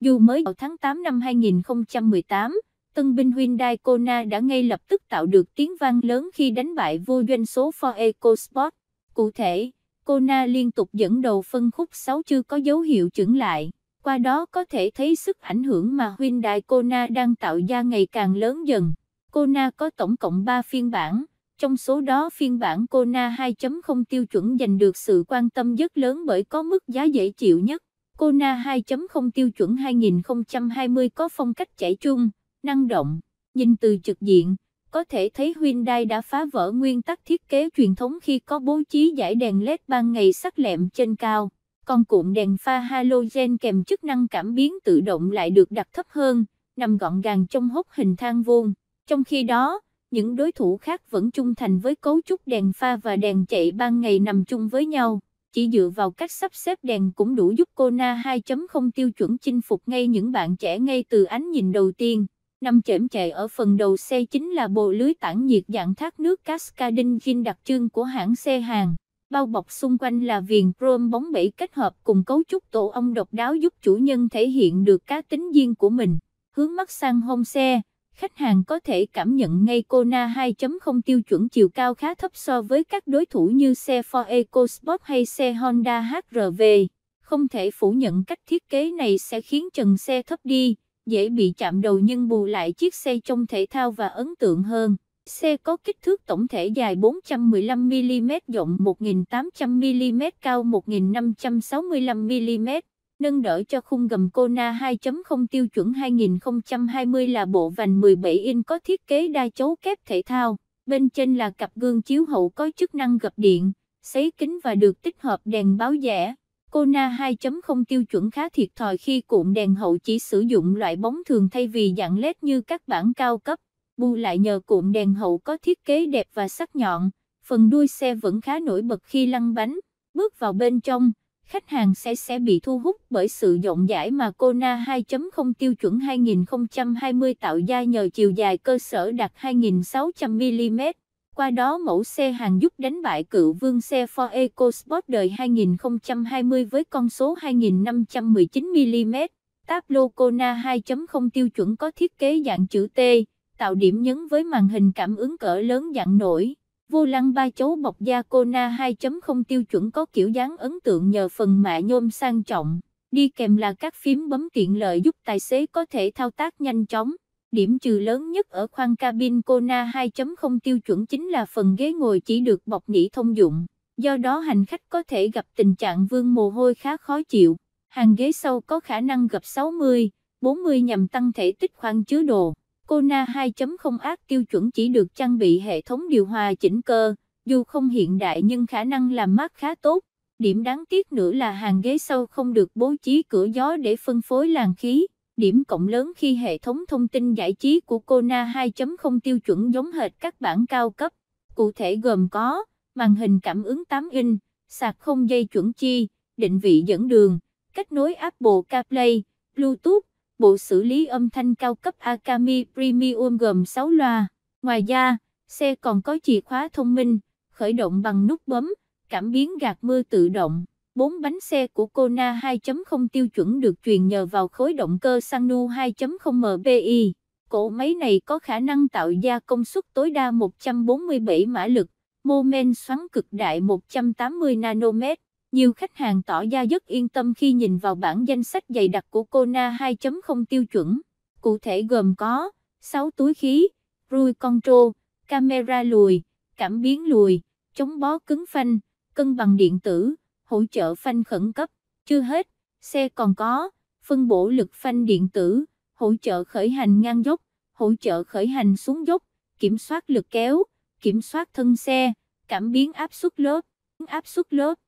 Dù mới vào tháng 8 năm 2018, tân binh Hyundai Kona đã ngay lập tức tạo được tiếng vang lớn khi đánh bại vô doanh số Ford EcoSport. Cụ thể, Kona liên tục dẫn đầu phân khúc 6 chưa có dấu hiệu chững lại, qua đó có thể thấy sức ảnh hưởng mà Hyundai Kona đang tạo ra ngày càng lớn dần. Kona có tổng cộng 3 phiên bản, trong số đó phiên bản Kona 2.0 tiêu chuẩn giành được sự quan tâm rất lớn bởi có mức giá dễ chịu nhất. Kona 2.0 tiêu chuẩn 2020 có phong cách trẻ trung, năng động, nhìn từ trực diện, có thể thấy Hyundai đã phá vỡ nguyên tắc thiết kế truyền thống khi có bố trí dải đèn LED ban ngày sắc lẹm trên cao, còn cụm đèn pha halogen kèm chức năng cảm biến tự động lại được đặt thấp hơn, nằm gọn gàng trong hốc hình thang vuông. Trong khi đó, những đối thủ khác vẫn trung thành với cấu trúc đèn pha và đèn chạy ban ngày nằm chung với nhau, chỉ dựa vào cách sắp xếp đèn cũng đủ giúp Kona 2.0 tiêu chuẩn chinh phục ngay những bạn trẻ ngay từ ánh nhìn đầu tiên. Nằm chễm chệ ở phần đầu xe chính là bộ lưới tản nhiệt dạng thác nước Cascading Gin đặc trưng của hãng xe Hàn, bao bọc xung quanh là viền chrome bóng bẩy kết hợp cùng cấu trúc tổ ong độc đáo giúp chủ nhân thể hiện được cá tính riêng của mình. Hướng mắt sang hông xe, khách hàng có thể cảm nhận ngay Kona 2.0 tiêu chuẩn chiều cao khá thấp so với các đối thủ như xe Ford EcoSport hay xe Honda HRV. Không thể phủ nhận cách thiết kế này sẽ khiến trần xe thấp đi, dễ bị chạm đầu nhưng bù lại chiếc xe trông thể thao và ấn tượng hơn. Xe có kích thước tổng thể dài 415 mm, rộng 1800 mm, cao 1565 mm, nâng đỡ cho khung gầm Kona 2.0 tiêu chuẩn 2020 là bộ vành 17 inch có thiết kế đa chấu kép thể thao, bên trên là cặp gương chiếu hậu có chức năng gập điện, sấy kính và được tích hợp đèn báo rẽ. Kona 2.0 tiêu chuẩn khá thiệt thòi khi cụm đèn hậu chỉ sử dụng loại bóng thường thay vì dạng LED như các bản cao cấp, bù lại nhờ cụm đèn hậu có thiết kế đẹp và sắc nhọn, phần đuôi xe vẫn khá nổi bật khi lăn bánh. Bước vào bên trong, khách hàng sẽ bị thu hút bởi sự rộng rãi mà Kona 2.0 tiêu chuẩn 2020 tạo ra nhờ chiều dài cơ sở đạt 2600 mm. Qua đó mẫu xe Hàn giúp đánh bại cựu vương xe Ford EcoSport đời 2020 với con số 2519 mm. Táp lô Kona 2.0 tiêu chuẩn có thiết kế dạng chữ T, tạo điểm nhấn với màn hình cảm ứng cỡ lớn dạng nổi. Vô lăng 3 chấu bọc da Kona 2.0 tiêu chuẩn có kiểu dáng ấn tượng nhờ phần mạ nhôm sang trọng, đi kèm là các phím bấm tiện lợi giúp tài xế có thể thao tác nhanh chóng. Điểm trừ lớn nhất ở khoang cabin Kona 2.0 tiêu chuẩn chính là phần ghế ngồi chỉ được bọc nỉ thông dụng, do đó hành khách có thể gặp tình trạng vương mồ hôi khá khó chịu. Hàng ghế sau có khả năng gập 60-40 nhằm tăng thể tích khoang chứa đồ. Kona 2.0 ác tiêu chuẩn chỉ được trang bị hệ thống điều hòa chỉnh cơ, dù không hiện đại nhưng khả năng làm mát khá tốt. Điểm đáng tiếc nữa là hàng ghế sau không được bố trí cửa gió để phân phối làn khí. Điểm cộng lớn khi hệ thống thông tin giải trí của Kona 2.0 tiêu chuẩn giống hệt các bản cao cấp, cụ thể gồm có màn hình cảm ứng 8 inch, sạc không dây chuẩn chi, định vị dẫn đường, kết nối Apple CarPlay, Bluetooth, bộ xử lý âm thanh cao cấp Akami Premium gồm 6 loa. Ngoài ra, xe còn có chìa khóa thông minh, khởi động bằng nút bấm, cảm biến gạt mưa tự động. 4 bánh xe của Kona 2.0 tiêu chuẩn được truyền nhờ vào khối động cơ Sanu 2.0 MPI. Cỗ máy này có khả năng tạo ra công suất tối đa 147 mã lực, mô men xoắn cực đại 180 Nm. Nhiều khách hàng tỏ ra rất yên tâm khi nhìn vào bảng danh sách dày đặc của Kona 2.0 tiêu chuẩn. Cụ thể gồm có 6 túi khí, cruise control, camera lùi, cảm biến lùi, chống bó cứng phanh, cân bằng điện tử, hỗ trợ phanh khẩn cấp. Chưa hết, xe còn có phân bổ lực phanh điện tử, hỗ trợ khởi hành ngang dốc, hỗ trợ khởi hành xuống dốc, kiểm soát lực kéo, kiểm soát thân xe, cảm biến áp suất lốp.